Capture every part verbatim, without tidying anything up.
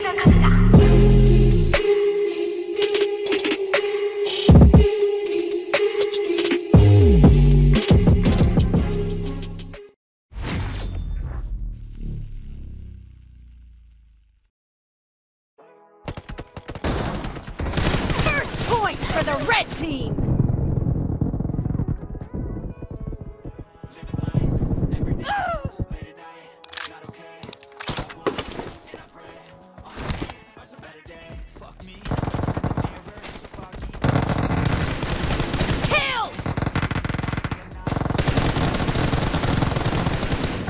For the red team. Killed.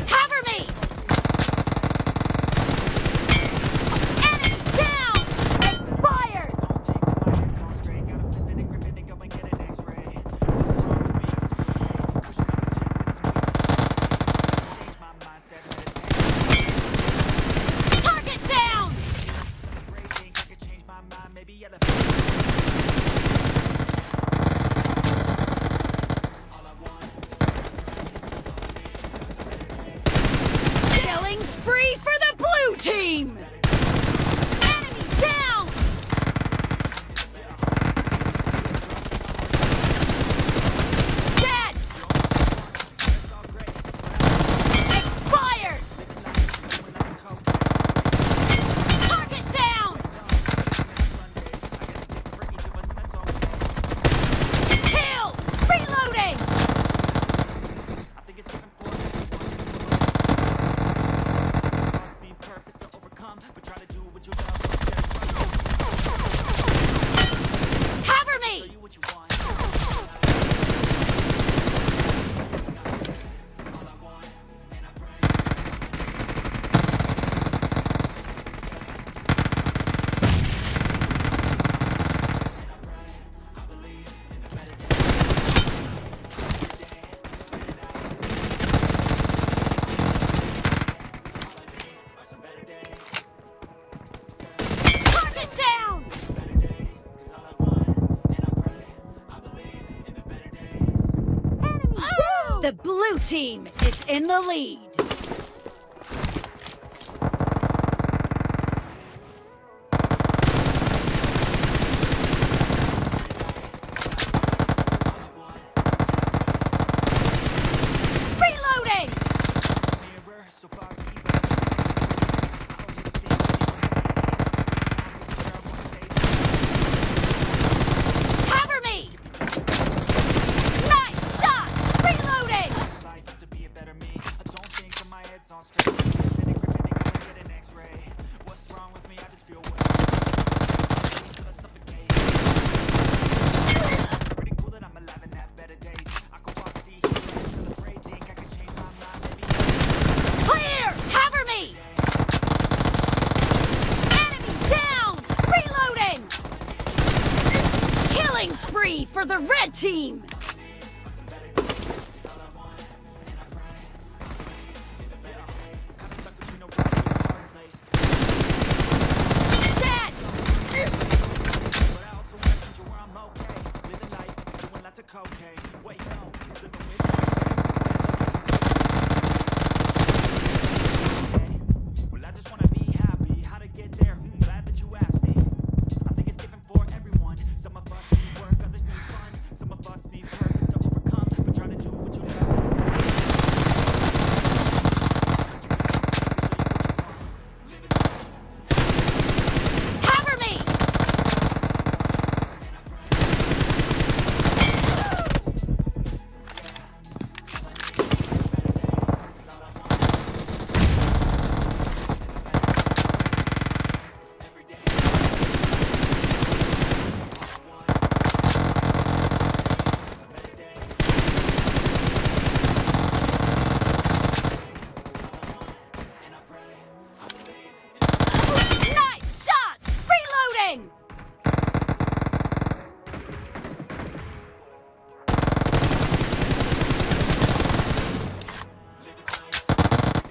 Cover me. Enemy down. Expired. Killing spree for the blue team! Enemy down! Dead! Expired! Target down! Killed! Reloading! Cover me! The blue team is in the lead. Reloading! Cover me! What's wrong with me? I just feel pretty cool that I'm alive and have better days. I could walk see celebrate, think I could change my mind, maybe. Clear! Cover me! Enemy down! Reloading! Killing spree for the red team!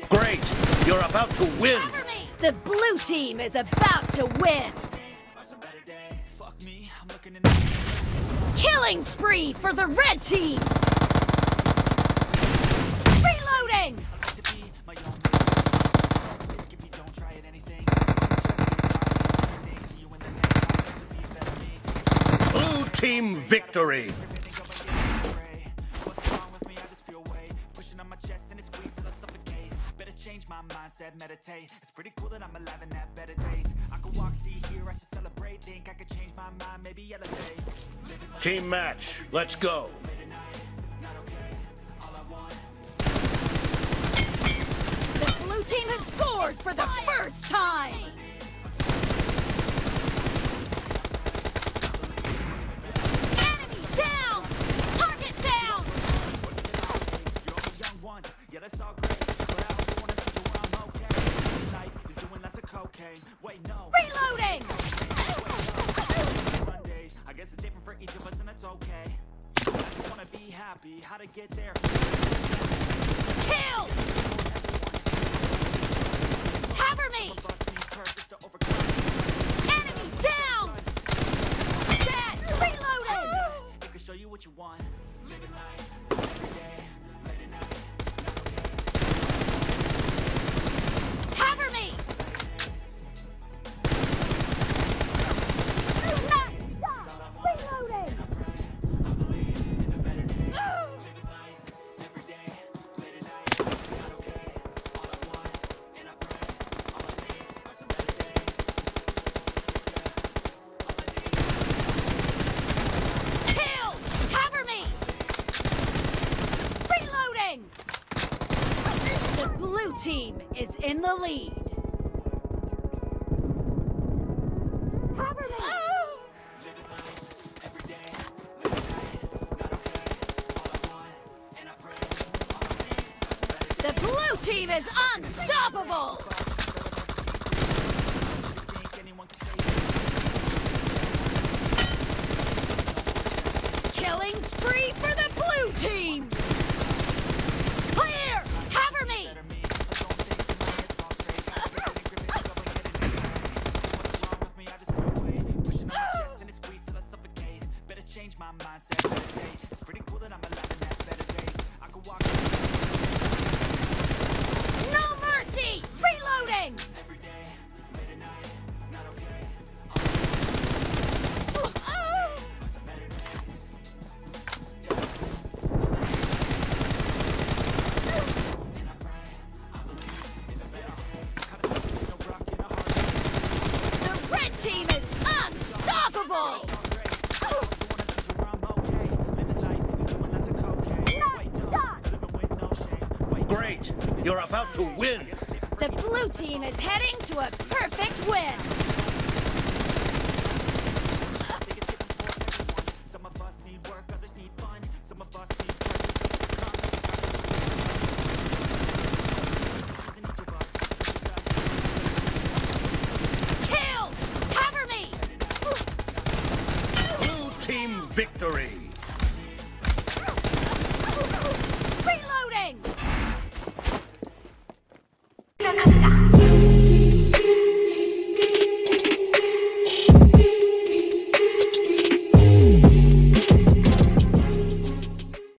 Great! You're about to win! The blue team is about to win! Killing spree for the red team! Reloading! Team victory! My mindset, meditate. It's pretty cool that I'm alive and have better days. I could walk, see, hear, I should celebrate. Think I could change my mind, maybe elevate. Team match, let's go. The blue team has scored for the first time. Reloading! Sundays, I guess it's different for each of us, and that's okay. I just wanna be happy, how to get there. Kill! Cover me! Enemy down! Dead! Reloading! It can show you what you want. Living life every day. Team is in the lead. Cover me. Oh. The blue team is unstoppable. Killing spree for the blue team. Clear. Cover me. My mindset today. It's pretty cool that I'm alive and have better days. I could walk. No mercy! Reloading! Every day, late at night, not okay. And I pray, I believe in the better. Got a stick with no rock in a heart. The red team is unstoppable! You're about to win! The blue team is heading to a perfect win! Some of us need work, others need fun. Some of us need work. Kill! Cover me! Blue team victory!